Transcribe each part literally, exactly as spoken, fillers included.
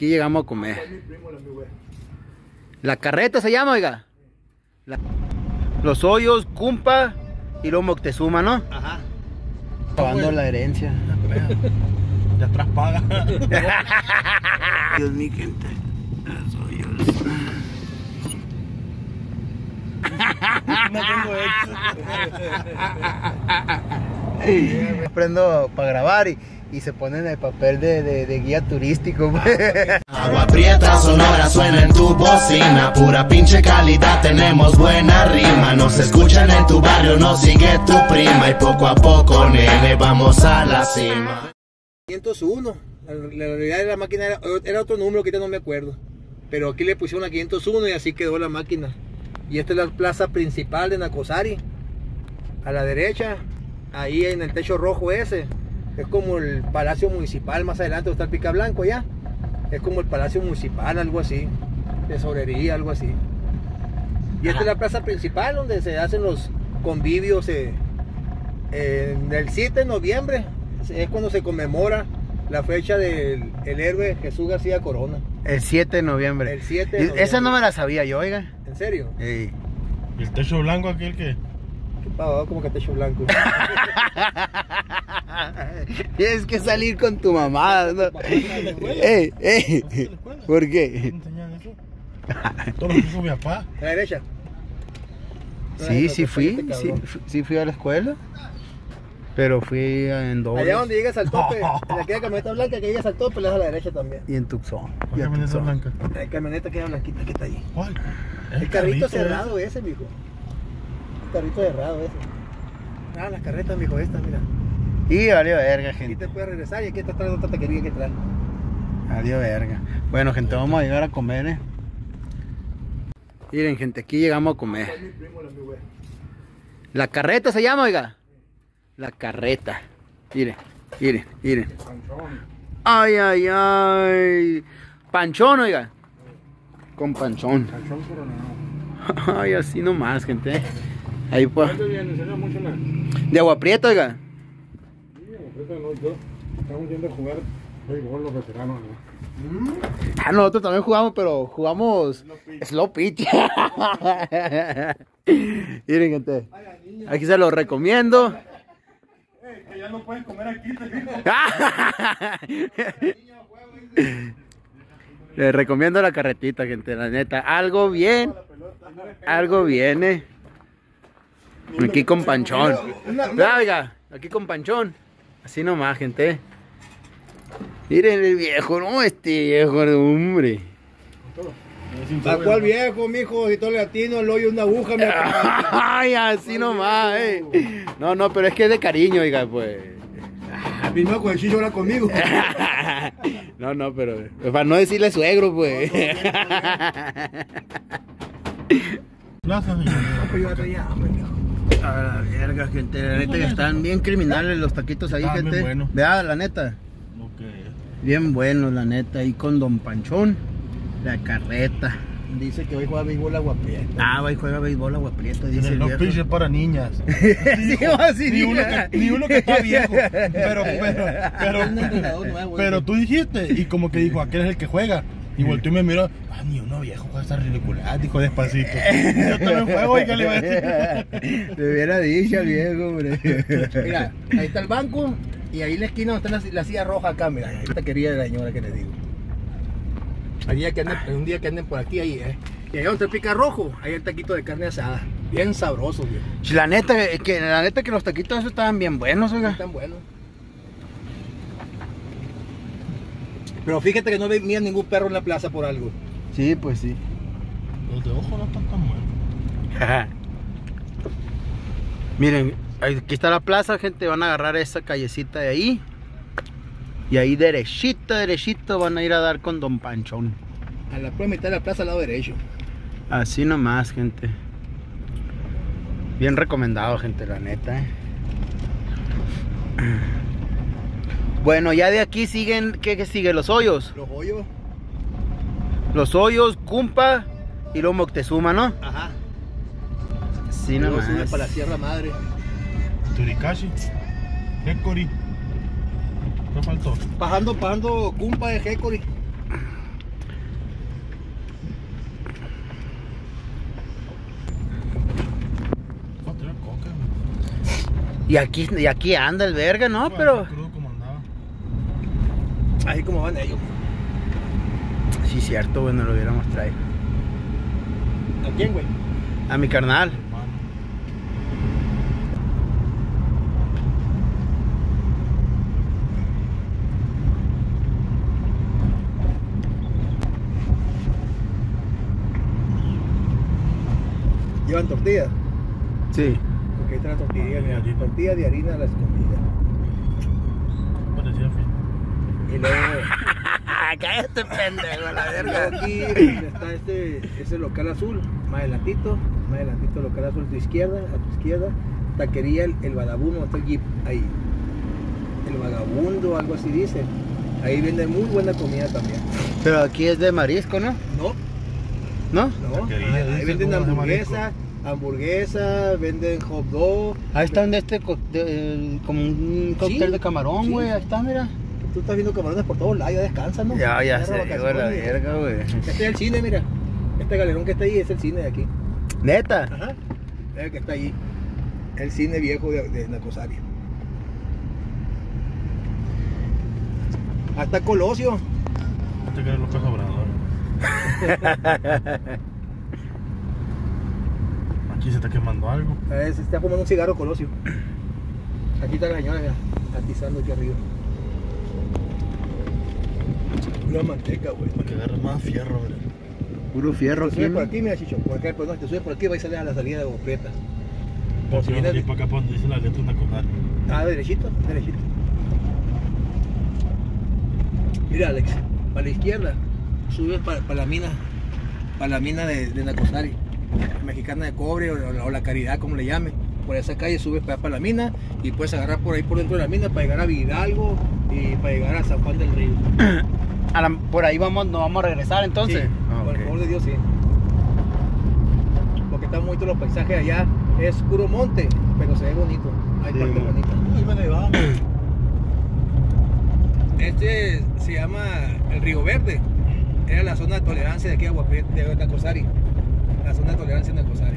Aquí llegamos a comer. La carreta se llama, oiga. La... Los hoyos, Cumpa y luego Moctezuma, ¿no? Ajá. Pagando la herencia. De atrás paga. Dios mío, gente. Los hoyos. No tengo ex. Aprendo para grabar y, y se ponen el papel de, de, de guía turístico. Agua Prieta sonora suena en tu bocina. Pura pinche calidad, tenemos buena rima. Nos escuchan en tu barrio, nos sigue tu prima. Y poco a poco, nene, vamos a la cima. quinientos uno, la, la realidad de la máquina era, era otro número que ya no me acuerdo. Pero aquí le pusieron a quinientos uno y así quedó la máquina. Y esta es la plaza principal de Nacozari. A la derecha, ahí en el techo rojo ese, es como el palacio municipal. Más adelante está el pica blanco allá. Es como el palacio municipal, algo así. Tesorería, algo así. Y esta es la plaza principal donde se hacen los convivios. Eh, eh, el siete de noviembre es cuando se conmemora la fecha del el héroe Jesús García Corona. El siete de noviembre. El siete de noviembre. Esa no me la sabía yo, oiga. ¿En serio? Sí. ¿El techo blanco aquel que? Qué pavado, como que techo blanco. Tienes que salir con tu mamá, ¿no? Ey, ey. ¿Por qué? Todo lo que hizo mi papá. ¿A la derecha? Sí, sí fui. Sí, sí fui a la escuela. Pero fui en doble. Allá donde llegas al tope, no. En aquella camioneta blanca que llegas al tope, le das a la derecha también. Y en Tucson. ¿Cuál camioneta blanca? La camioneta que era blanquita que está allí. ¿Cuál? El, el carrito, carrito cerrado es? ese, mijo. El carrito cerrado ese. Ah, las carretas, mijo, estas, mira. Y valió verga, gente. Y te puedes regresar y aquí está otra taquería que trae. Valió verga. Bueno, gente, vamos a llegar a comer, eh. Miren, gente, aquí llegamos a comer. La carreta se llama, oiga. La carreta. Miren, miren, miren. Ay, ay, ay. Panchón, oiga. Con panchón. Panchón coronado. Ay, así nomás, gente. Ahí pues. De Agua Prieta, oiga. Sí, Agua Prieta no, yo. Estamos yendo a jugar béisbol los veteranos, ¿no? Ah, nosotros también jugamos, pero jugamos slow pitch. Miren, gente. Aquí se los recomiendo. Que ya no pueden comer aquí. Les recomiendo la carretita, gente, la neta. Algo bien. Algo viene. Aquí con panchón. Oiga, aquí con panchón. Así nomás, gente. Miren el viejo, no, este viejo de hombre. Sacó al viejo, mijo, y todo latino, el hoyo una aguja. Ay, así nomás, eh. No, no, pero es que es de cariño, oiga, pues. Vino con el chillo ahora conmigo. No, no, pero para no decirle suegro, pues. Plaza, a la verga, gente, la neta que están bien criminales los taquitos ahí, gente. Vea, la neta. Bien buenos, la neta, ahí con don Panchón. La carreta. Dice que hoy juega béisbol Agua Prieta. Ah, hoy juega béisbol Agua Prieta, dice. Los pitches para niñas. Sí, dijo, sí, ni, uno que, ni uno que está viejo. Pero, pero, pero, pero tú dijiste, y como que dijo, aquel es el que juega. Y volteó y me miró, ah, ni uno viejo juega esa ridiculada, dijo despacito. Yo también juego, y que le iba a decir. Te hubiera dicho al viejo, hombre. Mira, ahí está el banco, y ahí en la esquina está la, la silla roja acá, mira. Esta querida de la señora que le digo. Un día, que anden, un día que anden por aquí, ahí, eh. Y allá donde pica rojo, ahí el taquito de carne asada. Bien sabroso, viejo. La neta, que, la neta que los taquitos esos estaban bien buenos, oiga. Están buenos. Pero fíjate que no venía ningún perro en la plaza por algo. Sí, pues sí. Los de ojo no están tan buenos. Miren, aquí está la plaza, gente. Van a agarrar esa callecita de ahí. Y ahí derechito, derechito van a ir a dar con don Panchón. A la pura mitad de la plaza al lado derecho. Así nomás, gente. Bien recomendado, gente, la neta, ¿eh? Bueno, ya de aquí siguen, ¿qué, qué sigue? Los hoyos. Los hoyos. Los hoyos, Cumpa y luego Moctezuma, ¿no? Ajá. Así nomás. Sube para la Sierra Madre. Turicashi. Hécori. No faltó. Pasando, pasando Cumpa de Hécori. Y aquí, y aquí anda el verga, ¿no? Bueno, pero... crudo como andaba. Así como van ellos. Sí, cierto, bueno, lo hubiéramos traído. ¿A quién, güey? A mi carnal. ¿Llevan tortillas? Sí. Porque ahí traen tortillas, mira, tortillas de harina a la escondida. Y luego... ¡cállate, pendejo! La verga. Aquí está este, ese local azul, más adelantito, más adelantito local azul a tu izquierda, a tu izquierda, taquería El, el Vagabundo, está el jeep ahí. El Vagabundo, algo así dice. Ahí vende muy buena comida también. Pero aquí es de marisco, ¿no? No. ¿No? No, ahí venden hamburguesas, hamburguesas, venden hot dog. Ahí está donde este, de, como un cóctel sí, de camarón, güey, sí. Ahí está, mira. Tú estás viendo camarones por todos lados, ya descansan, ¿no? Ya, ya se llegó la verga, güey. Este es el cine, mira. Este galerón que está ahí es el cine de aquí. ¿Neta? Ajá, es el que está ahí. El cine viejo de, de Nacozari. Hasta Colosio. Este que es Lucas Obrador. Aquí se está quemando algo. Eh, se está fumando un cigarro Colosio. Aquí está la señora, mira, atizando aquí arriba. Pura manteca, güey. Para que agarre más fierro, güey. Puro fierro, güey. Te subes por aquí, mira, Chicho. Por acá, pues no, te subes por aquí y vas a salir a la salida de Agua Prieta. Por si vienes. Y para acá, por donde dice la letra Nacozari. Ah, derechito, derechito. Mira, Alex, para la izquierda. Subes para pa la mina, para la mina de, de Nacozari, Mexicana de Cobre o, o, la, o la Caridad, como le llamen. Por esa calle subes para pa la mina y puedes agarrar por ahí por dentro de la mina para llegar a Hidalgo y para llegar a San Juan del Río. A la, por ahí vamos, nos vamos a regresar entonces. Sí, ah, por okay. El favor de Dios, sí. Porque están bonitos los paisajes allá. Es puro monte, pero se ve bonito. Hay sí, partes bonitas. Uy, bueno, ahí vamos. Este se llama el Río Verde. Era la zona de tolerancia de aquí de Agua Prieta, de Nacozari. La zona de tolerancia de Nacozari.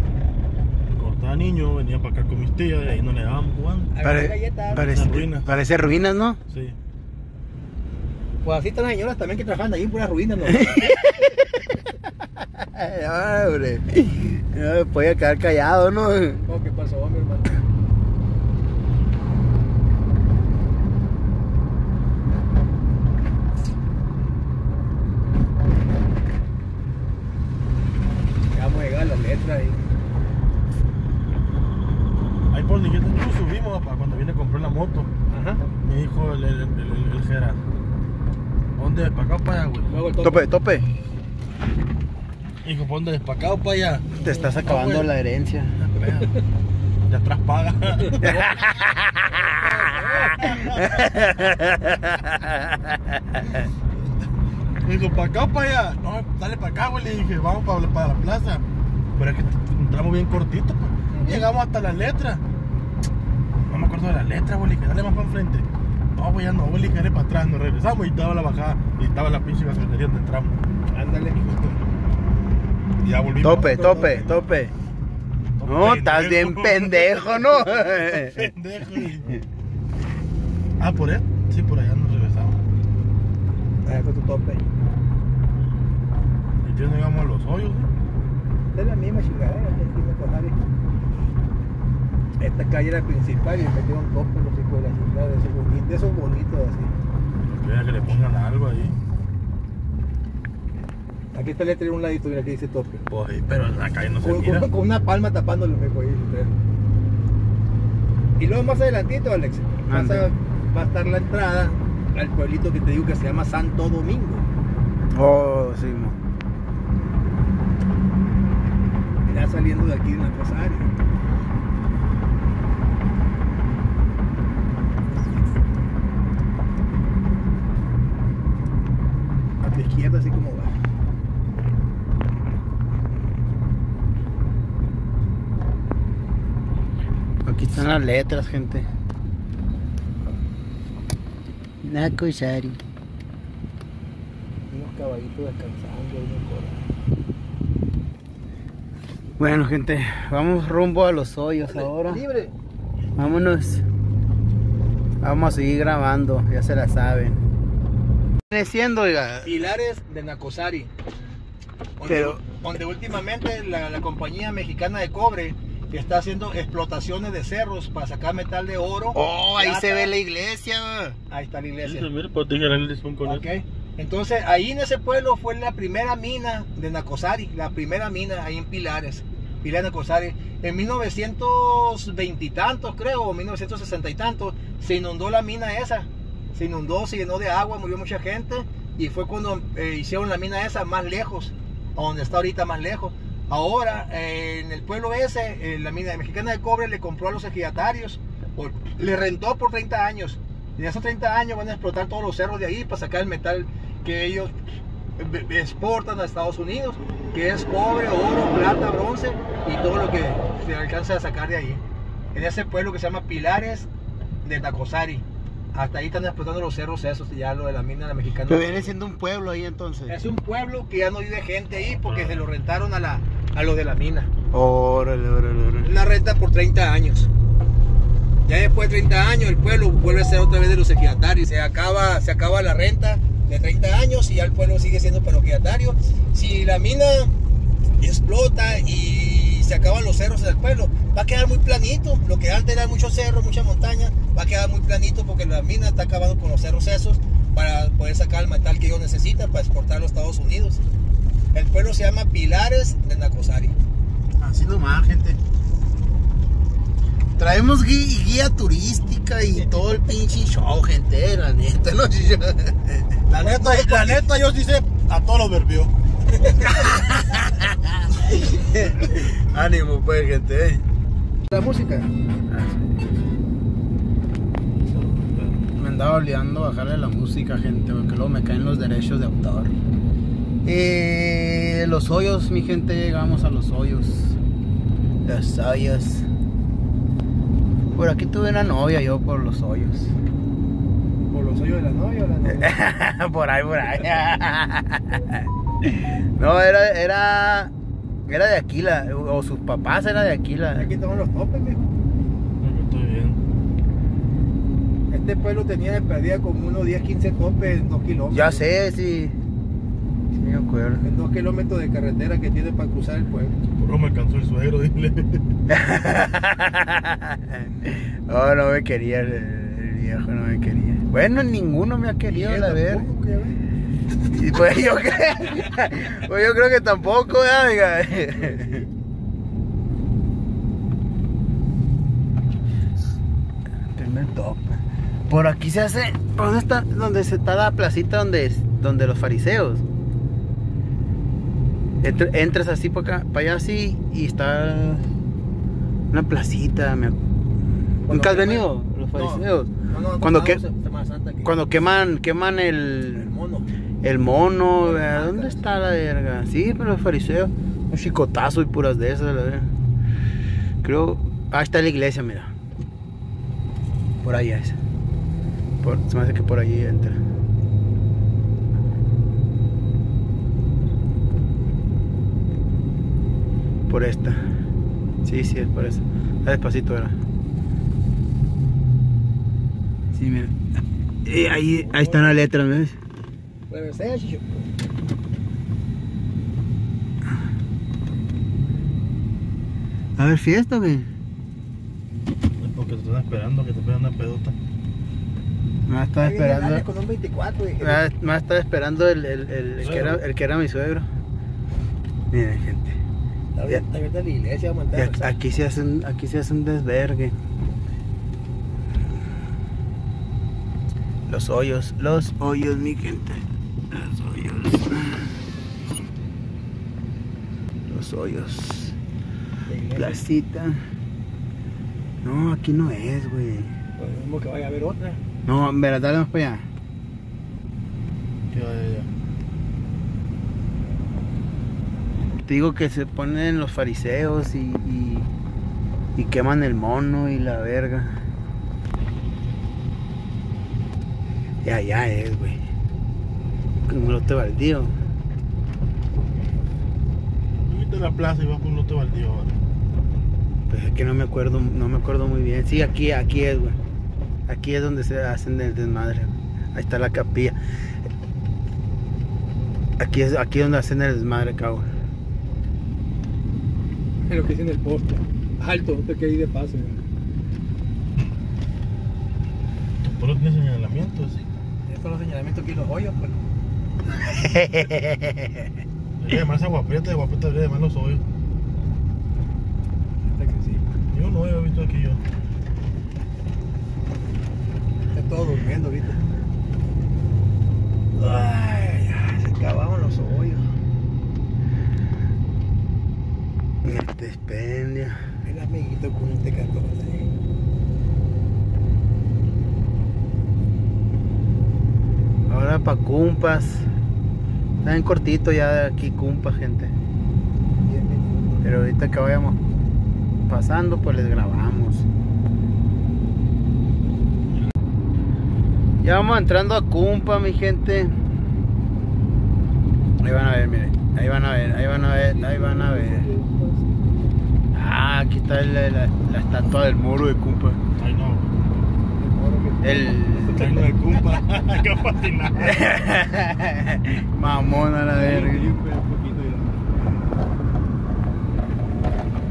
Cuando estaba niño, venía para acá con mis tías y ahí no le daban jugando. Pare, galletas, parece, ruinas. Parece ruinas, ¿no? Sí. Pues así están las señoras también que trabajan allí en puras ruinas, ¿no? Ay, hombre. No me podía quedar callado, ¿no? ¿Qué pasó, mi hermano? Ahí. Ahí por donde yo subimos para cuando viene a comprar la moto. Ajá. Me dijo el, el, el, el, el Jera. ¿Dónde despacado para allá, güey? Tope, tope. Hijo, ¿por dónde despacado para allá? Te estás acabando ah, la herencia. De atrás paga. Hijo, ¿para acá o para allá? No, dale para acá, güey. Le dije, vamos para, para la plaza. Pero es que entramos bien cortito, pues. Llegamos hasta la letra. No me acuerdo de la letra, güey. Dale más para enfrente. No, güey, ya no, güey, dale para atrás. Nos regresamos y estaba la bajada. Y estaba la pinche gasolinera donde entramos. Ándale. Y ya volvimos. Tope, tope, tope, tope. No, estás bien pendejo, ¿no? Pendejo. Y... ah, ¿por él? Sí, por allá nos regresamos. Ahí está tu tope. Y entonces llegamos a los hoyos, güey. Es la misma chingadera, ¿eh? Esta calle era principal y metió un topo los hijos de la chingada, de esos bonitos, de esos bonitos así. Espera que le pongan algo ahí. Aquí está el letrero un ladito, mira que dice tope. Pues, pero la calle no se con, mira. Con, con una palma tapándolo, me cogió. Y luego más adelantito, Alex, vas a, va a estar la entrada al pueblito que te digo que se llama Santo Domingo. Oh, sí, man. Ya saliendo de aquí de Nacozari. A tu izquierda así como va. Aquí están las letras, gente. Nacozari. Unos caballitos descansando en el corazón. Bueno, gente, vamos rumbo a los hoyos ahora. Libre. Vámonos. Vamos a seguir grabando, ya se la saben. ¿Qué viene siendo, oiga? Pilares de Nacozari. Donde, Pero... donde últimamente la, la compañía mexicana de cobre está haciendo explotaciones de cerros para sacar metal de oro. Oh, ahí plata. Se ve la iglesia. Ahí está la iglesia. Sí, mira, con okay. Él. Entonces, ahí en ese pueblo fue la primera mina de Nacozari, la primera mina ahí en Pilares, Pilares de Nacozari. En mil novecientos veinte y tantos, creo, o mil novecientos sesenta y tantos, se inundó la mina esa. Se inundó, se llenó de agua, murió mucha gente. Y fue cuando eh, hicieron la mina esa más lejos, a donde está ahorita más lejos. Ahora, eh, en el pueblo ese, eh, la mina mexicana de cobre le compró a los ejidatarios, por, le rentó por treinta años. Y en esos treinta años van a explotar todos los cerros de ahí para sacar el metal que ellos exportan a Estados Unidos, que es cobre, oro, plata, bronce y todo lo que se alcanza a sacar de ahí. En ese pueblo que se llama Pilares de Nacozari. Hasta ahí están explotando los cerros esos, ya lo de la mina de la mexicana. Pero viene siendo un pueblo ahí entonces. Es un pueblo que ya no vive gente ahí porque se lo rentaron a, la, a los de la mina. Órale, órale, órale. La renta por treinta años. Ya después de treinta años el pueblo vuelve a ser otra vez de los ejidatarios. Se acaba, se acaba la renta de treinta años y ya el pueblo sigue siendo para los ejidatarios. Si la mina explota y se acaban los cerros del pueblo, va a quedar muy planito. Lo que antes eran muchos cerros, muchas montañas, va a quedar muy planito porque la mina está acabando con los cerros esos para poder sacar el metal que ellos necesitan para exportarlo a Estados Unidos. El pueblo se llama Pilares de Nacozari. Así nomás, gente. Traemos guía, guía turística y todo el pinche show, gente, la neta. No, yo, la neta, es, la neta yo sí sé a todos los verbios. Ánimo pues, gente. La música. Ah, sí. Me andaba olvidando bajarle la música, gente, porque luego me caen los derechos de autor. Eh, los hoyos, mi gente, llegamos a los hoyos. Los hoyos. Por aquí tuve una novia yo por los hoyos. ¿Por los hoyos de la novia o la novia? Por ahí, por ahí. No, era, era, era de Aquila, o sus papás eran de Aquila. Aquí estamos los topes, mijo. Estoy bien. Este pueblo tenía de perdida como unos diez, quince topes en dos kilómetros. Ya sé, sí. Sí, me acuerdo. En dos kilómetros de carretera que tiene para cruzar el pueblo. Por me alcanzó el suegro, dile. Oh, no me quería el, el viejo, no me quería. Bueno, ninguno me ha querido, la verdad. Y pues yo creo, pues yo creo que tampoco, oiga. Primer top. Por aquí se hace, ¿dónde está? Donde se está la placita donde, donde los fariseos. Entras así para acá, para allá así, y está una placita. Me... ¿Nunca has venido? Los fariseos. No, no, no, cuando, que... cuando queman, queman el... el mono. El mono, ¿verdad? ¿Dónde está la verga? Sí, pero los fariseos. Un chicotazo y puras de esas, la verga. Creo... Ah, está la iglesia, mira. Por allá es. Por... Se me hace que por allí entra. Por esta, sí, sí, es por esta. Está despacito ahora. Sí, mira. Eh, ahí, ahí están las letras, ¿ves? A ver, fiesta, güey. Porque te están esperando, que te pegan una pedota. Me va a estar esperando. Con un veinticuatro, güey. Me va a estar esperando el, el, el, el, que era, el que era mi suegro. Miren, gente. Ya, la iglesia, ya, aquí se hace un, aquí se hace un desvergue. Los hoyos, los hoyos, mi gente. Los hoyos. Los hoyos. Placita. No, aquí no es, güey. Vamos que vaya a haber otra. No, en verdad, dale más para allá. Ya, ya, ya. Te digo que se ponen los fariseos y, y, y queman el mono y la verga. Ya, ya es, güey. Como un lote baldío. Tú viste la plaza y vas por un lote baldío ahora. Pues es que no me acuerdo, no me acuerdo muy bien. Sí, aquí, aquí es, güey. Aquí es donde se hacen el desmadre, güey. Ahí está la capilla. Aquí es, aquí es donde hacen el desmadre, cabrón. Es lo que dicen el poste. Alto, te quedé de paso, güey. ¿Pero tiene señalamientos? Sí. Estos son los señalamientos aquí y los hoyos, pues. Debería llamarse Agua Prieta, de Agua Prieta debería llamar los hoyos. Yo no había visto aquí yo. Está todo durmiendo ahorita. Ay, ay, se acababan los hoyos. Este expendio. El amiguito con un T catorce. Ahora para Cumpas. Está en cortito ya de aquí Cumpa, gente. Pero ahorita que vayamos pasando, pues les grabamos. Ya vamos entrando a Cumpa, mi gente. Ahí van a ver, miren. Ahí van a ver, ahí van a ver, ahí van a ver. Ah, aquí está la, la, la estatua del muro de Cumpa. Ay, no. El muro de Cumpa. Qué fascinante. Mamona la verga.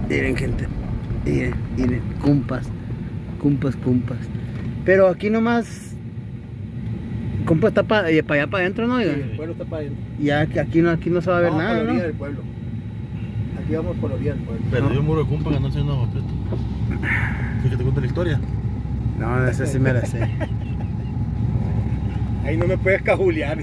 Miren, gente. Miren, miren, Cumpas, Cumpas, Cumpas. Pero aquí nomás Cumpas está para allá, para adentro, ¿no? Sí, el pueblo está para adentro. Y aquí, aquí, no, aquí no se va a ver vamos nada, por la orilla, ¿no? Del pueblo. Aquí vamos por la orilla del pueblo. Perdió el muro de Cumpas, ganó el señor Agua Prieta. ¿Sí que te cuente la historia? No, esa sí me la sé. Ahí no me puedes cabulear.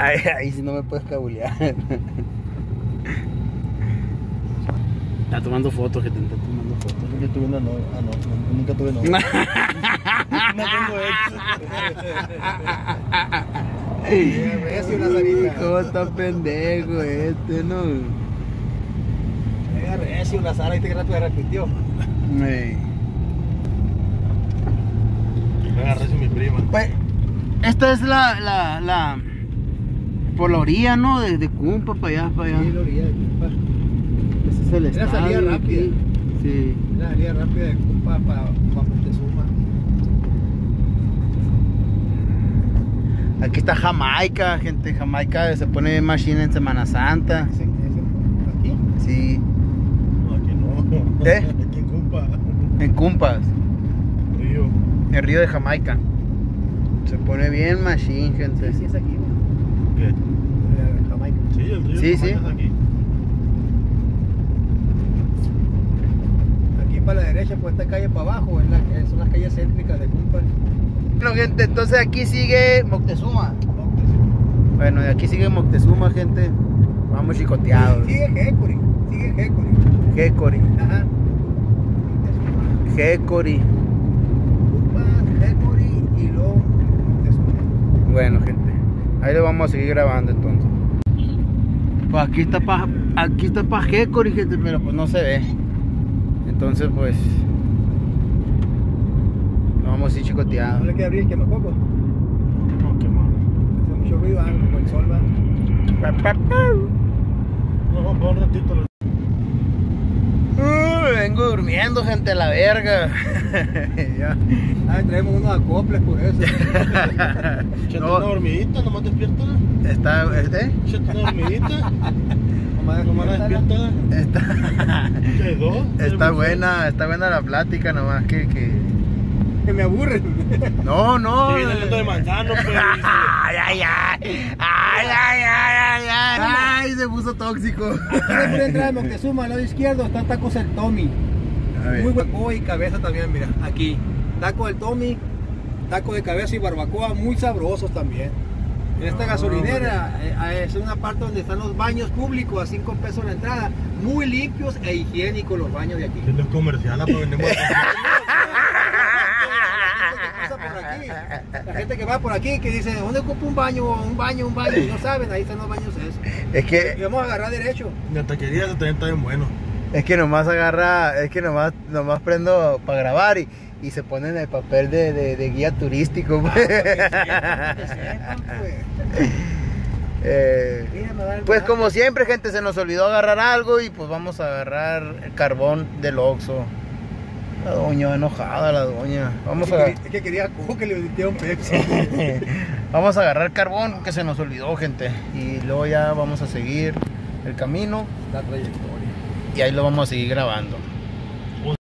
Ahí, ahí sí no me puedes cabulear. Está tomando fotos, gente, está tomando fotos. Yo tuve una novia. Ah, no, nunca tuve novia. No tengo ex. ¿Cómo está pendejo este, no? Venga, recio, una Sara, ¿viste que rápido repitió? Venga, recio, mi prima. Pues, esta es la, la, la, por la orilla, ¿no? Desde Cumpa para allá, para allá. Sí, la orilla de Cumpa. Era la salida rápida. Aquí. Sí. Era la salida rápida de Cumpa para Moctezuma. Aquí está Jamaica, gente. Jamaica se pone machine en Semana Santa. ¿Ese, ese, aquí? Sí. No, aquí no. ¿Eh? Aquí en Cumpa. En Cumpa. Río. El río de Jamaica. Se pone bien machine, gente. Sí, sí es aquí. ¿Qué? Jamaica. Sí, el río sí, de Jamaica sí. Es aquí. Para la derecha, pues esta calle para abajo, en la, son las calles céntricas de Cumpa. Bueno, gente, entonces aquí sigue Moctezuma. Moctezuma. Bueno, de aquí sigue Moctezuma, gente. Vamos chicoteados. Sigue Hécori, sigue Hécori. Hécori. Ajá. Hécori. Cumpa, Hécori y luego Moctezuma. Bueno, gente, ahí lo vamos a seguir grabando entonces. Pues aquí está para, aquí está para Hécori, gente, pero pues no se ve. Entonces, pues, nos vamos a ir chicoteados. ¿No le queda abrir el quemacoco? No, quemado. Hace mucho ruido, ah, como el sol, va. No, por un ratito. Uh, vengo durmiendo, gente, a la verga. Ah, traemos unos acoples por eso. Echate no. Una hormiguita, nomás despiértala. ¿Está, este? Echate una hormiguita. Está, está buena, está buena la plática, nomás que que, que me aburren. No, no. Estoy viendo de manzano, pero... Ay, ay, ay, ay, ay, ay, ay, ay, se puso tóxico. Siempre entra de Moctezuma, al lado izquierdo está tacos el Tommy. Muy hueco y cabeza también, mira, aquí. Taco del Tommy, taco de cabeza y barbacoa, muy sabrosos también. En esta gasolinera es una parte donde están los baños públicos a cinco pesos la entrada, muy limpios e higiénicos los baños de aquí. Si no es comercial, pero vendemos. La gente que va por aquí que dice, ¿dónde ocupo un baño? Un baño, un baño, no saben, ahí están los baños esos. Es que... Y vamos a agarrar derecho. La taquería también está bien bueno. Es que nomás agarra, es que nomás, nomás prendo para grabar y... Y se ponen el papel de, de, de guía turístico, pues. Ah, para que sepan, pues. Eh, pues como siempre, gente, se nos olvidó agarrar algo y pues vamos a agarrar el carbón del Oxxo. La doña, enojada la doña. Vamos es a... que, es que quería cojo que le diera un Pepsi. Vamos a agarrar carbón que se nos olvidó, gente. Y luego ya vamos a seguir el camino, la trayectoria. Y ahí lo vamos a seguir grabando.